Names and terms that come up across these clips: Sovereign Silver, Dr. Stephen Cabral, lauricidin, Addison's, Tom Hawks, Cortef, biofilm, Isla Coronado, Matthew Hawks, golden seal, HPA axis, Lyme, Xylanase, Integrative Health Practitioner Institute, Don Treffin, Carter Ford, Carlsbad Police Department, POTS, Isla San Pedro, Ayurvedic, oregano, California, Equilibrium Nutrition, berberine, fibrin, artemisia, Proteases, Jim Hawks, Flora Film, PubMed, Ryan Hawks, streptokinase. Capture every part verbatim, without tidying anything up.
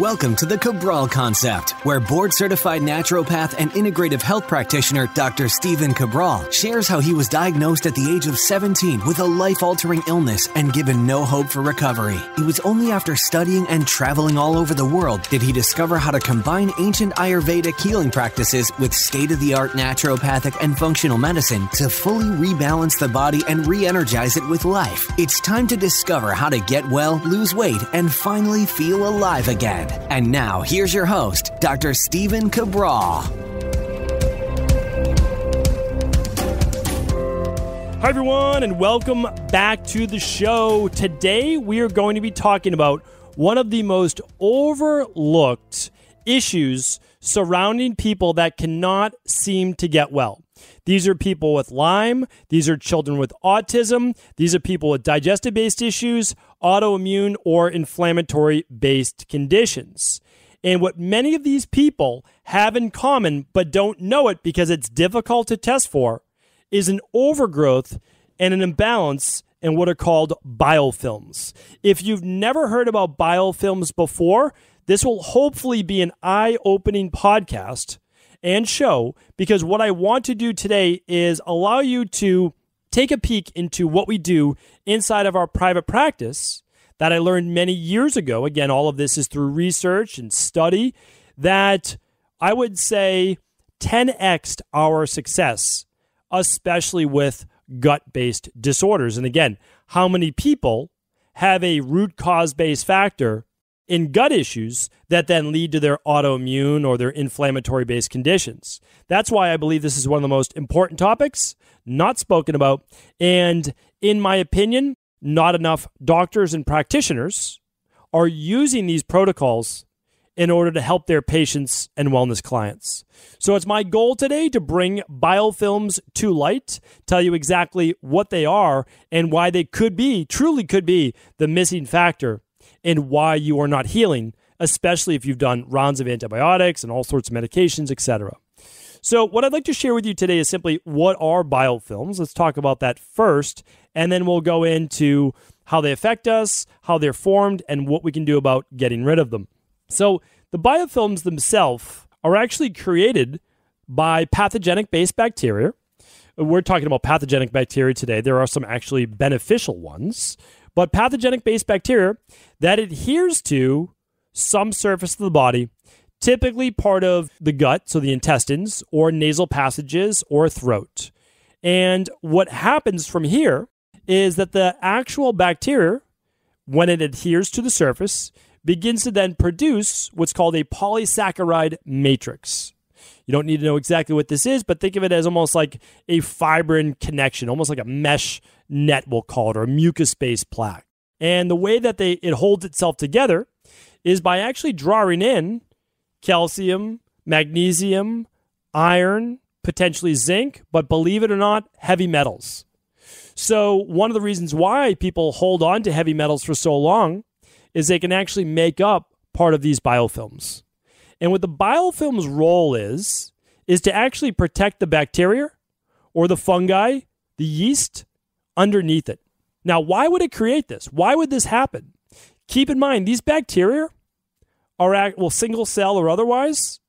Welcome to the Cabral Concept, where board-certified naturopath and integrative health practitioner Doctor Stephen Cabral shares how he was diagnosed at the age of seventeen with a life-altering illness and given no hope for recovery. It was only after studying and traveling all over the world did he discover how to combine ancient Ayurvedic healing practices with state-of-the-art naturopathic and functional medicine to fully rebalance the body and re-energize it with life. It's time to discover how to get well, lose weight, and finally feel alive again. And now, here's your host, Doctor Stephen Cabral. Hi, everyone, and welcome back to the show. Today, we are going to be talking about one of the most overlooked issues surrounding people that cannot seem to get well. These are people with Lyme. These are children with autism. These are people with digestive-based issues, autoimmune or inflammatory-based conditions. And what many of these people have in common, but don't know it because it's difficult to test for, is an overgrowth and an imbalance in what are called biofilms. If you've never heard about biofilms before, this will hopefully be an eye-opening podcast and show, because what I want to do today is allow you to take a peek into what we do inside of our private practice that I learned many years ago. Again, all of this is through research and study that I would say ten X'd our success, especially with gut-based disorders. And again, how many people have a root cause-based factor in gut issues that then lead to their autoimmune or their inflammatory-based conditions. That's why I believe this is one of the most important topics, not spoken about, and in my opinion, not enough doctors and practitioners are using these protocols in order to help their patients and wellness clients. So it's my goal today to bring biofilms to light, tell you exactly what they are and why they could be, truly could be, the missing factor and why you are not healing, especially if you've done rounds of antibiotics and all sorts of medications, et cetera. So what I'd like to share with you today is simply, what are biofilms? Let's talk about that first, and then we'll go into how they affect us, how they're formed, and what we can do about getting rid of them. So the biofilms themselves are actually created by pathogenic-based bacteria. We're talking about pathogenic bacteria today. There are some actually beneficial ones. But pathogenic-based bacteria that adheres to some surface of the body, typically part of the gut, so the intestines, or nasal passages, or throat. And what happens from here is that the actual bacteria, when it adheres to the surface, begins to then produce what's called a polysaccharide matrix. You don't need to know exactly what this is, but think of it as almost like a fibrin connection, almost like a mesh net, we'll call it, or a mucus-based plaque. And the way that they it holds itself together is by actually drawing in calcium, magnesium, iron, potentially zinc, but believe it or not, heavy metals. So one of the reasons why people hold on to heavy metals for so long is they can actually make up part of these biofilms. And what the biofilm's role is, is to actually protect the bacteria or the fungi, the yeast, underneath it. Now, why would it create this? Why would this happen? Keep in mind, these bacteria are, act, well, single cell or otherwise,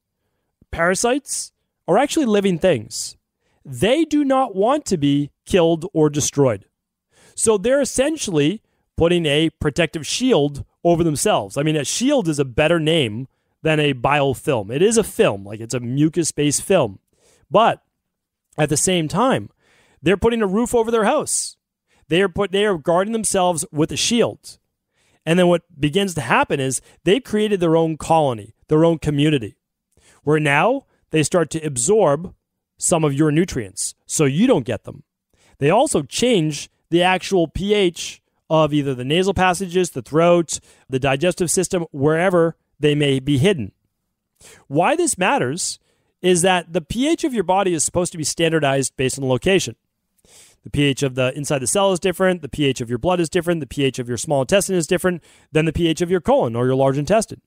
parasites, are actually living things. They do not want to be killed or destroyed. So they're essentially putting a protective shield over themselves. I mean, a shield is a better name than a biofilm. It is a film, like it's a mucus-based film. But at the same time, they're putting a roof over their house. They are put, they are guarding themselves with a shield. And then what begins to happen is they've created their own colony, their own community, where now they start to absorb some of your nutrients so you don't get them. They also change the actual pH of either the nasal passages, the throat, the digestive system, wherever they may be hidden. Why this matters is that the pH of your body is supposed to be standardized based on the location. The pH of the inside the cell is different. The pH of your blood is different. The pH of your small intestine is different than the pH of your colon or your large intestine.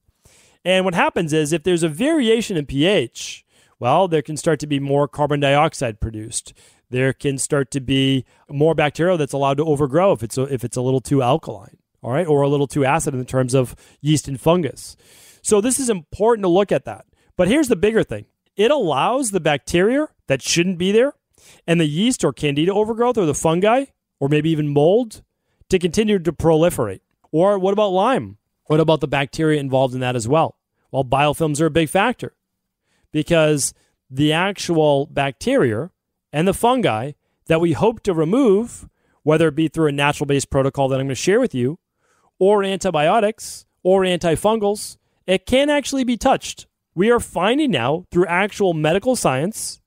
And what happens is if there's a variation in pH, well, there can start to be more carbon dioxide produced. There can start to be more bacteria that's allowed to overgrow if it's a, if it's a little too alkaline, all right, or a little too acid in terms of yeast and fungus. So this is important to look at that. But here's the bigger thing. It allows the bacteria that shouldn't be there and the yeast or candida overgrowth or the fungi or maybe even mold to continue to proliferate. Or what about Lyme? What about the bacteria involved in that as well? Well, biofilms are a big factor because the actual bacteria and the fungi that we hope to remove, whether it be through a natural-based protocol that I'm going to share with you, or antibiotics, or antifungals, it can actually be touched. We are finding now through actual medical science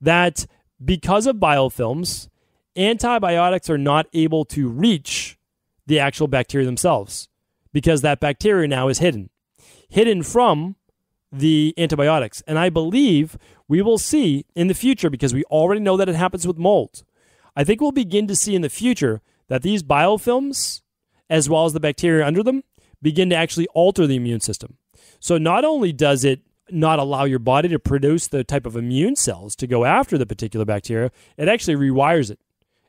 that because of biofilms, antibiotics are not able to reach the actual bacteria themselves because that bacteria now is hidden, hidden from the antibiotics. And I believe we will see in the future, because we already know that it happens with mold, I think we'll begin to see in the future that these biofilms, as well as the bacteria under them, begin to actually alter the immune system. So not only does it not allow your body to produce the type of immune cells to go after the particular bacteria, it actually rewires it.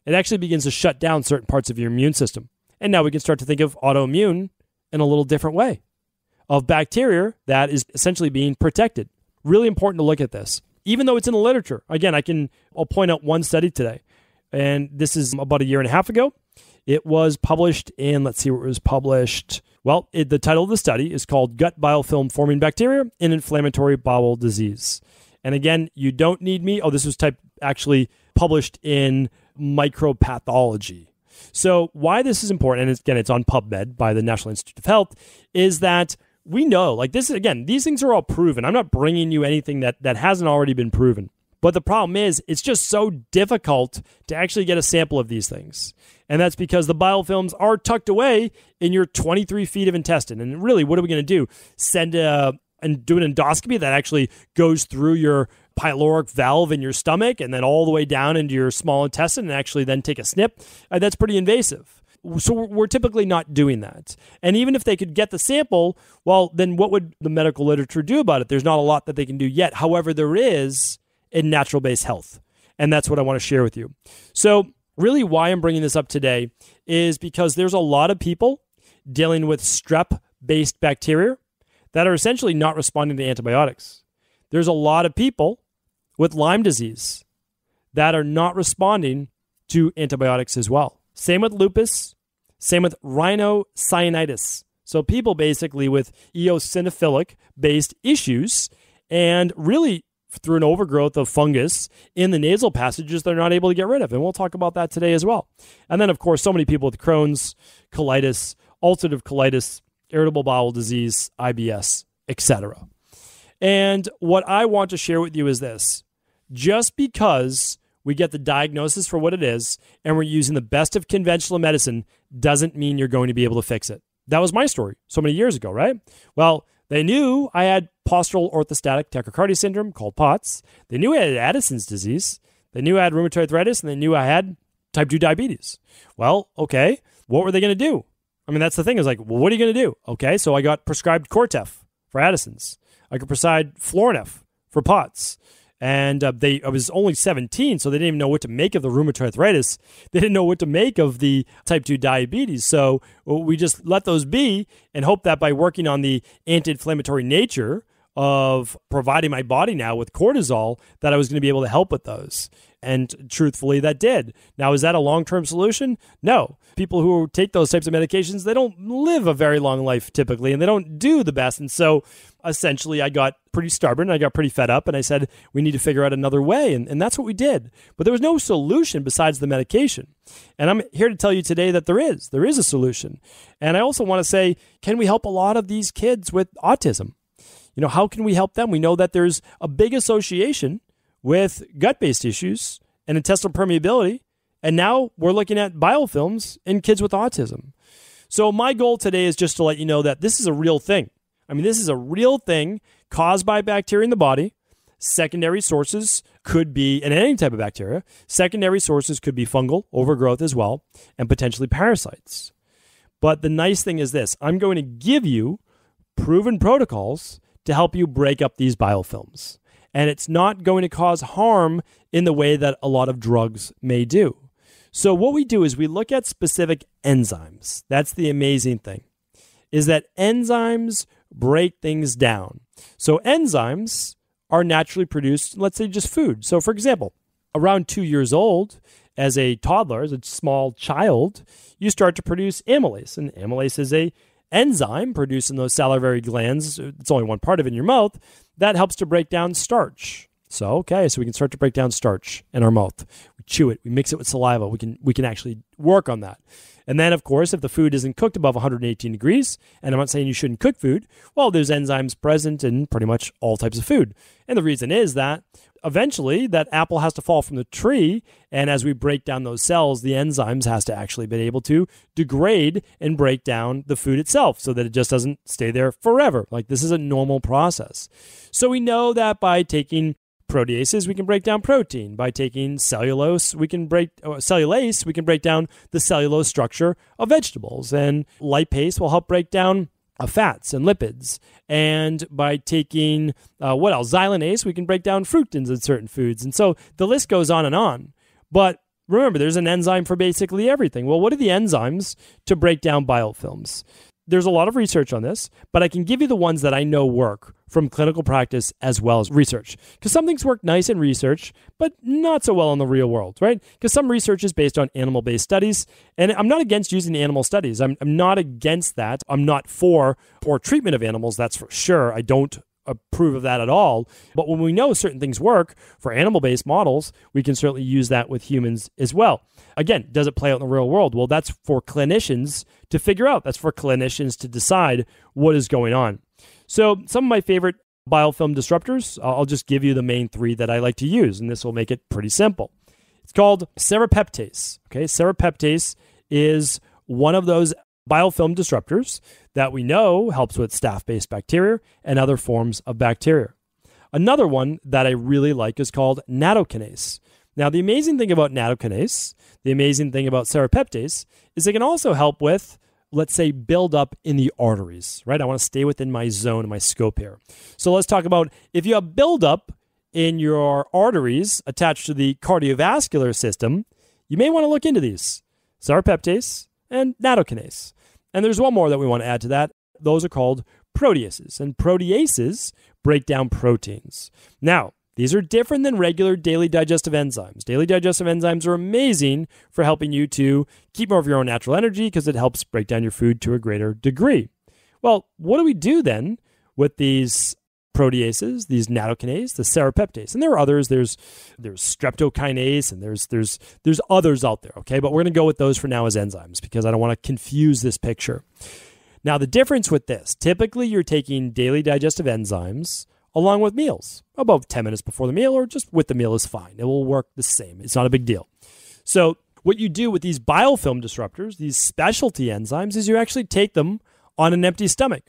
It actually begins to shut down certain parts of your immune system. And now we can start to think of autoimmune in a little different way, of bacteria that is essentially being protected. Really important to look at this, even though it's in the literature. Again, I can, I'll point out one study today, and this is about a year and a half ago. It was published in, let's see where it was published. Well, it, the title of the study is called Gut Biofilm Forming Bacteria in Inflammatory Bowel Disease. And again, you don't need me. Oh, this was type actually published in Micropathology. So why this is important, and it's, again, it's on PubMed by the National Institute of Health, is that we know, like this, again, these things are all proven. I'm not bringing you anything that, that hasn't already been proven. But the problem is it's just so difficult to actually get a sample of these things. And that's because the biofilms are tucked away in your twenty-three feet of intestine. And really, what are we going to do? Send a, and do an endoscopy that actually goes through your pyloric valve in your stomach and then all the way down into your small intestine and actually then take a snip? Uh, that's pretty invasive. So we're typically not doing that. And even if they could get the sample, well, then what would the medical literature do about it? There's not a lot that they can do yet. However, there is in natural-based health. And that's what I want to share with you. So really why I'm bringing this up today is because there's a lot of people dealing with strep-based bacteria that are essentially not responding to antibiotics. There's a lot of people with Lyme disease that are not responding to antibiotics as well. Same with lupus, same with rhinocyanitis. So people basically with eosinophilic-based issues and really through an overgrowth of fungus in the nasal passages they're not able to get rid of. And we'll talk about that today as well. And then, of course, so many people with Crohn's, colitis, ulcerative colitis, irritable bowel disease, I B S, et cetera. And what I want to share with you is this. Just because we get the diagnosis for what it is and we're using the best of conventional medicine doesn't mean you're going to be able to fix it. That was my story so many years ago, right? Well, they knew I had postural orthostatic tachycardia syndrome called POTS. They knew I had Addison's disease. They knew I had rheumatoid arthritis, and they knew I had type two diabetes. Well, okay, what were they going to do? I mean, that's the thing. Is like, well, what are you going to do? Okay, so I got prescribed Cortef for Addison's. I could prescribe Florinef for POTS. And uh, they, I was only seventeen, so they didn't even know what to make of the rheumatoid arthritis. They didn't know what to make of the type two diabetes. So we just let those be and hope that by working on the anti-inflammatory nature of providing my body now with cortisol, that I was going to be able to help with those. And truthfully, that did. Now, is that a long-term solution? No. People who take those types of medications, they don't live a very long life typically, and they don't do the best. And so essentially, I got pretty stubborn. I got pretty fed up, and I said, we need to figure out another way. And, and that's what we did. But there was no solution besides the medication. And I'm here to tell you today that there is. There is a solution. And I also want to say, can we help a lot of these kids with autism? You know, how can we help them? We know that there's a big association with gut-based issues and intestinal permeability. And now we're looking at biofilms in kids with autism. So my goal today is just to let you know that this is a real thing. I mean, this is a real thing caused by bacteria in the body. Secondary sources could be, and any type of bacteria, secondary sources could be fungal overgrowth as well, and potentially parasites. But the nice thing is this, I'm going to give you proven protocols to help you break up these biofilms. And it's not going to cause harm in the way that a lot of drugs may do. So what we do is we look at specific enzymes. That's the amazing thing, is that enzymes break things down. So enzymes are naturally produced, let's say, just food. So for example, around two years old, as a toddler, as a small child, you start to produce amylase. And amylase is an enzyme produced in those salivary glands. It's only one part of it in your mouth. That helps to break down starch. So, okay, so we can start to break down starch in our mouth. We chew it. We mix it with saliva. We can, we can actually work on that. And then, of course, if the food isn't cooked above one hundred eighteen degrees, and I'm not saying you shouldn't cook food, well, there's enzymes present in pretty much all types of food. And the reason is that eventually that apple has to fall from the tree, and as we break down those cells, the enzymes has to actually be able to degrade and break down the food itself so that it just doesn't stay there forever. Like, this is a normal process. So we know that by taking proteases, we can break down protein. By taking cellulose, we can break uh, cellulase, we can break down the cellulose structure of vegetables, and lipase will help break down Of fats and lipids. And by taking, uh, what else? Xylanase, we can break down fructans in certain foods. And so the list goes on and on. But remember, there's an enzyme for basically everything. Well, what are the enzymes to break down biofilms? There's a lot of research on this, but I can give you the ones that I know work from clinical practice as well as research. Because some things work nice in research, but not so well in the real world, right? Because some research is based on animal-based studies, and I'm not against using animal studies. I'm, I'm not against that. I'm not for poor treatment of animals, that's for sure. I don't approve of that at all. But when we know certain things work for animal-based models, we can certainly use that with humans as well. Again, does it play out in the real world? Well, that's for clinicians to figure out. That's for clinicians to decide what is going on. So some of my favorite biofilm disruptors, I'll just give you the main three that I like to use, and this will make it pretty simple. It's called serrapeptase. Okay, serrapeptase is one of those biofilm disruptors that we know helps with staph-based bacteria and other forms of bacteria. Another one that I really like is called nattokinase. Now, the amazing thing about nattokinase, the amazing thing about serrapeptase, is they can also help with, let's say, build up in the arteries, right? I want to stay within my zone, my scope here. So let's talk about if you have buildup in your arteries attached to the cardiovascular system, you may want to look into these, serrapeptase and nattokinase. And there's one more that we want to add to that. Those are called proteases, and proteases break down proteins. Now, these are different than regular daily digestive enzymes. Daily digestive enzymes are amazing for helping you to keep more of your own natural energy because it helps break down your food to a greater degree. Well, what do we do then with these proteases, these nattokinase, the serrapeptase? And there are others. There's there's streptokinase, and there's there's there's others out there, okay? But we're going to go with those for now as enzymes because I don't want to confuse this picture. Now, the difference with this, typically you're taking daily digestive enzymes along with meals, above ten minutes before the meal or just with the meal is fine. It will work the same. It's not a big deal. So what you do with these biofilm disruptors, these specialty enzymes, is you actually take them on an empty stomach.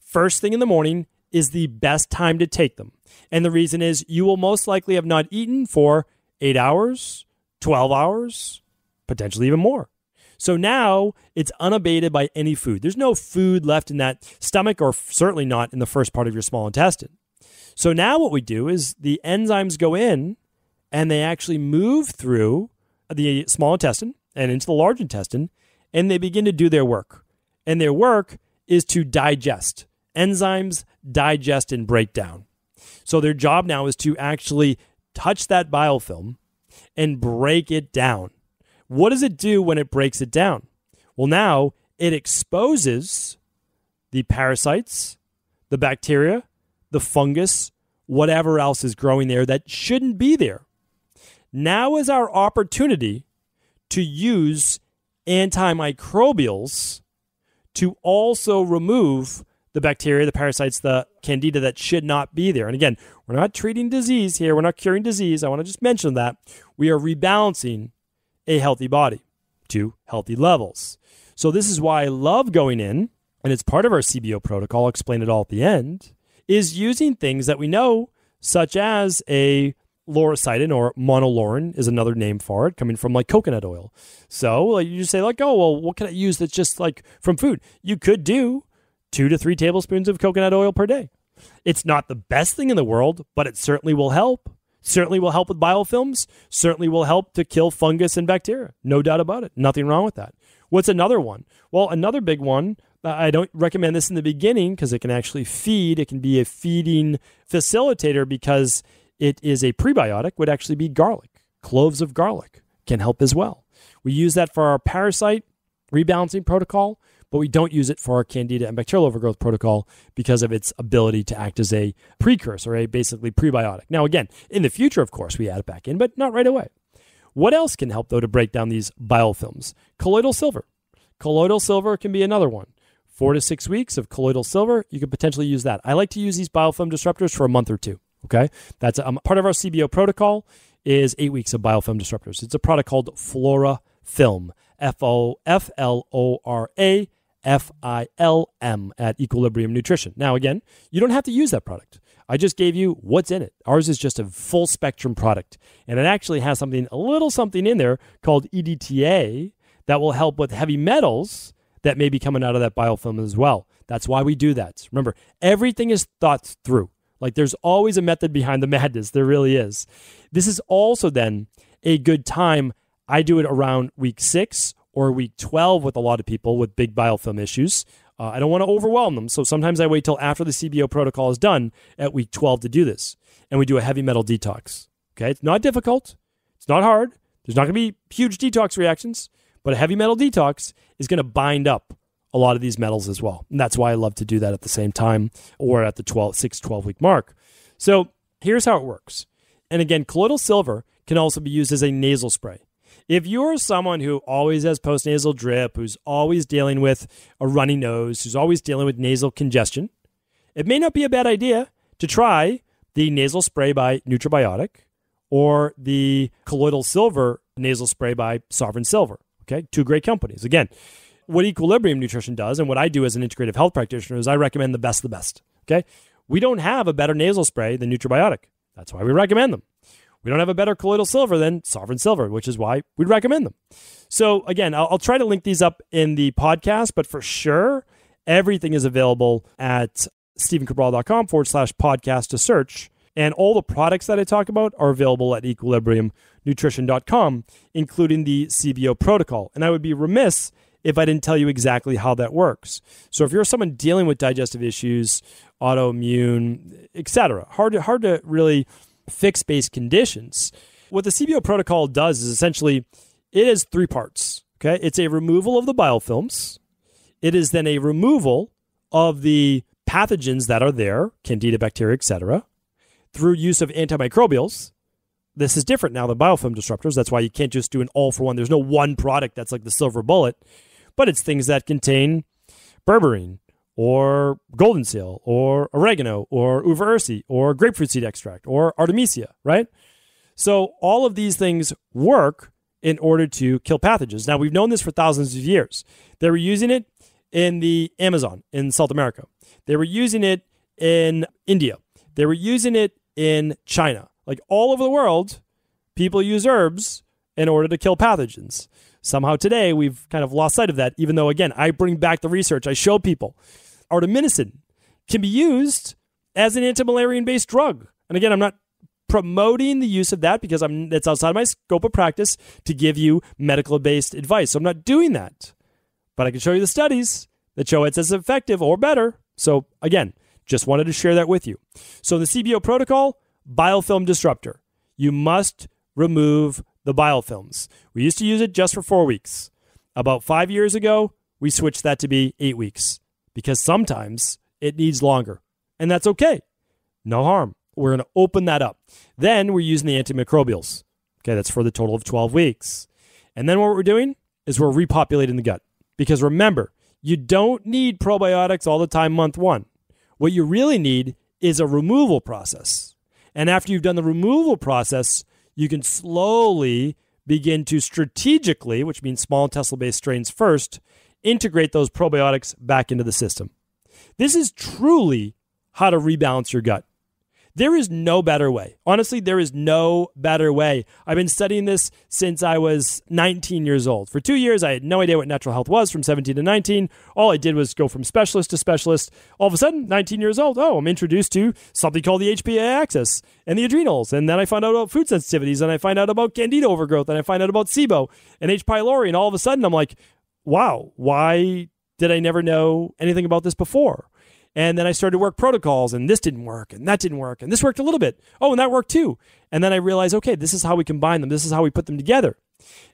First thing in the morning is the best time to take them. And the reason is you will most likely have not eaten for eight hours, twelve hours, potentially even more. So now it's unabated by any food. There's no food left in that stomach, or certainly not in the first part of your small intestine. So now what we do is the enzymes go in and they actually move through the small intestine and into the large intestine, and they begin to do their work. And their work is to digest. Enzymes digest and break down. So their job now is to actually touch that biofilm and break it down. What does it do when it breaks it down? Well, now it exposes the parasites, the bacteria, the fungus, whatever else is growing there that shouldn't be there. Now is our opportunity to use antimicrobials to also remove the bacteria, the parasites, the candida that should not be there. And again, we're not treating disease here. We're not curing disease. I want to just mention that. We are rebalancing a healthy body to healthy levels. So this is why I love going in, and it's part of our C B O protocol, I'll explain it all at the end, is using things that we know, such as a lauricidin, or monolaurin is another name for it, coming from like coconut oil. So like, you just say like, oh, well, what can I use that's just like from food? You could do two to three tablespoons of coconut oil per day. It's not the best thing in the world, but it certainly will help. Certainly will help with biofilms, certainly will help to kill fungus and bacteria. No doubt about it. Nothing wrong with that. What's another one? Well, another big one I don't recommend this in the beginning because it can actually feed. It can be a feeding facilitator because it is a prebiotic, would actually be garlic. Cloves of garlic can help as well. We use that for our parasite rebalancing protocol, but we don't use it for our candida and bacterial overgrowth protocol because of its ability to act as a precursor, a basically prebiotic. Now, again, in the future, of course, we add it back in, but not right away. What else can help, though, to break down these biofilms? Colloidal silver. Colloidal silver can be another one. Four to six weeks of colloidal silver, you could potentially use that. I like to use these biofilm disruptors for a month or two, okay? That's um, part of our C B O protocol is eight weeks of biofilm disruptors. It's a product called Flora Film, F O F L O R A F I L M at Equilibrium Nutrition. Now, again, you don't have to use that product. I just gave you what's in it. Ours is just a full spectrum product, and it actually has something, a little something in there called E D T A that will help with heavy metals that may be coming out of that biofilm as well. That's why we do that. Remember, everything is thought through. Like, there's always a method behind the madness. There really is. This is also then a good time. I do it around week six or week twelve with a lot of people with big biofilm issues. Uh, I don't want to overwhelm them. So sometimes I wait till after the C B O protocol is done at week twelve to do this. And we do a heavy metal detox. Okay. It's not difficult. It's not hard. There's not going to be huge detox reactions. But a heavy metal detox is going to bind up a lot of these metals as well. And that's why I love to do that at the same time or at the twelve, six, twelve-week mark. So here's how it works. And again, colloidal silver can also be used as a nasal spray. If you're someone who always has postnasal drip, who's always dealing with a runny nose, who's always dealing with nasal congestion, it may not be a bad idea to try the nasal spray by Nutribiotic or the colloidal silver nasal spray by Sovereign Silver. Okay, two great companies. Again, what Equilibrium Nutrition does and what I do as an integrative health practitioner is I recommend the best of the best. Okay, we don't have a better nasal spray than Nutribiotic. That's why we recommend them. We don't have a better colloidal silver than Sovereign Silver, which is why we recommend them. So again, I'll, I'll try to link these up in the podcast, but for sure, everything is available at stephencabral.com forward slash podcast to search. And all the products that I talk about are available at equilibrium nutrition dot com, including the C B O protocol. And I would be remiss if I didn't tell you exactly how that works. So if you're someone dealing with digestive issues, autoimmune, et cetera, hard to, hard to really fix-based conditions, what the C B O protocol does is essentially it has three parts. Okay, it's a removal of the biofilms. It is then a removal of the pathogens that are there, candida, bacteria, et cetera, through use of antimicrobials. This is different now than biofilm disruptors. That's why you can't just do an all for one. There's no one product that's like the silver bullet, but it's things that contain berberine or golden seal or oregano or uva ursi or grapefruit seed extract or artemisia, right? So all of these things work in order to kill pathogens. Now, we've known this for thousands of years. They were using it in the Amazon in South America. They were using it in India. They were using it in China. Like, all over the world, people use herbs in order to kill pathogens. Somehow today, we've kind of lost sight of that, even though, again, I bring back the research. I show people. Artemisinin can be used as an anti-malarian-based drug. And again, I'm not promoting the use of that because I'm that's outside my scope of practice to give you medical-based advice. So I'm not doing that. But I can show you the studies that show it's as effective or better. So again, just wanted to share that with you. So the C B O protocol, biofilm disruptor. You must remove the biofilms. We used to use it just for four weeks. About five years ago, we switched that to be eight weeks because sometimes it needs longer. And that's okay. No harm. We're going to open that up. Then we're using the antimicrobials. Okay, that's for the total of twelve weeks. And then what we're doing is we're repopulating the gut. Because remember, you don't need probiotics all the time month one. What you really need is a removal process. And after you've done the removal process, you can slowly begin to strategically, which means small intestinal-based strains first, integrate those probiotics back into the system. This is truly how to rebalance your gut. There is no better way. Honestly, there is no better way. I've been studying this since I was nineteen years old. For two years, I had no idea what natural health was from seventeen to nineteen. All I did was go from specialist to specialist. All of a sudden, nineteen years old, oh, I'm introduced to something called the H P A axis and the adrenals. And then I found out about food sensitivities, and I find out about candida overgrowth, and I find out about S I B O and H pylori. And all of a sudden, I'm like, wow, why Did I never know anything about this before? And then I started to work protocols, and this didn't work, and that didn't work, and this worked a little bit. Oh, and that worked too. And then I realized, okay, this is how we combine them. This is how we put them together.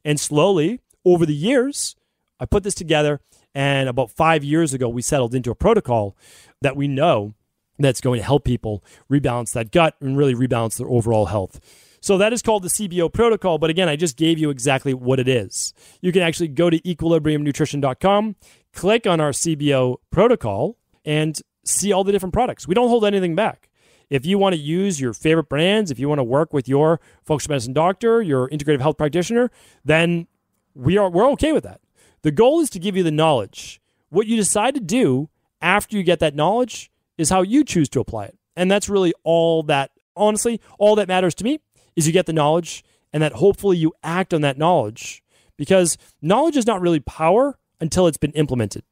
And slowly, over the years, I put this together, and about five years ago, we settled into a protocol that we know that's going to help people rebalance that gut and really rebalance their overall health. So that is called the C B O protocol, but again, I just gave you exactly what it is. You can actually go to equilibrium nutrition dot com, click on our C B O protocol, and see all the different products. We don't hold anything back. If you want to use your favorite brands, if you want to work with your functional medicine doctor, your integrative health practitioner, then we are, we're okay with that. The goal is to give you the knowledge. What you decide to do after you get that knowledge is how you choose to apply it. And that's really all that, honestly, all that matters to me is you get the knowledge and that hopefully you act on that knowledge, because knowledge is not really power until it's been implemented.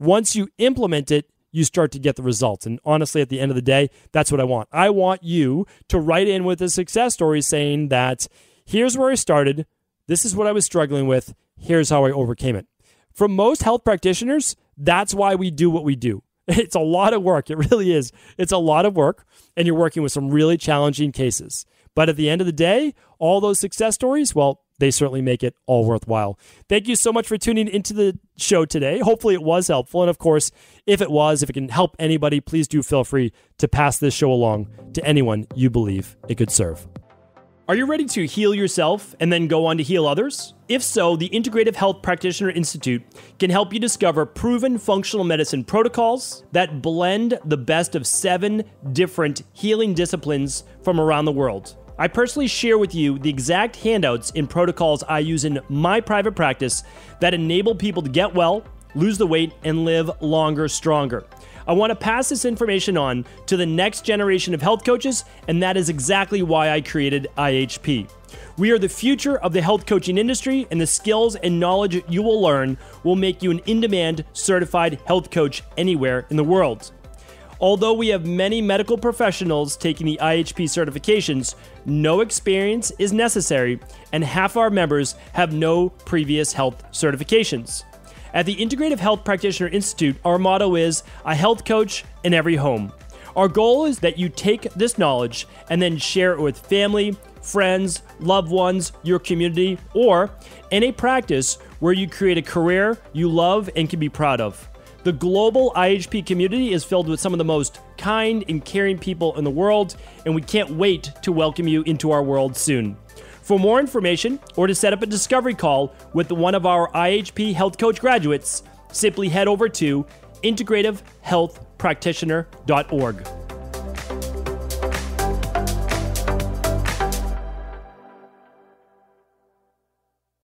Once you implement it, you start to get the results. And honestly, at the end of the day, that's what I want. I want you to write in with a success story saying that here's where I started, this is what I was struggling with, here's how I overcame it. For most health practitioners, that's why we do what we do. It's a lot of work. It really is. It's a lot of work, and you're working with some really challenging cases. But at the end of the day, all those success stories, well, they certainly make it all worthwhile. Thank you so much for tuning into the show today. Hopefully it was helpful. And of course, if it was, if it can help anybody, please do feel free to pass this show along to anyone you believe it could serve. Are you ready to heal yourself and then go on to heal others? If so, the Integrative Health Practitioner Institute can help you discover proven functional medicine protocols that blend the best of seven different healing disciplines from around the world. I personally share with you the exact handouts and protocols I use in my private practice that enable people to get well, lose the weight, and live longer, stronger. I want to pass this information on to the next generation of health coaches, and that is exactly why I created I H P. We are the future of the health coaching industry, and the skills and knowledge you will learn will make you an in-demand certified health coach anywhere in the world. Although we have many medical professionals taking the I H P certifications, no experience is necessary, and half our members have no previous health certifications. At the Integrative Health Practitioner Institute, our motto is a health coach in every home. Our goal is that you take this knowledge and then share it with family, friends, loved ones, your community, or in a practice where you create a career you love and can be proud of. The global I H P community is filled with some of the most kind and caring people in the world, and we can't wait to welcome you into our world soon. For more information or to set up a discovery call with one of our I H P Health Coach graduates, simply head over to integrative health practitioner dot org.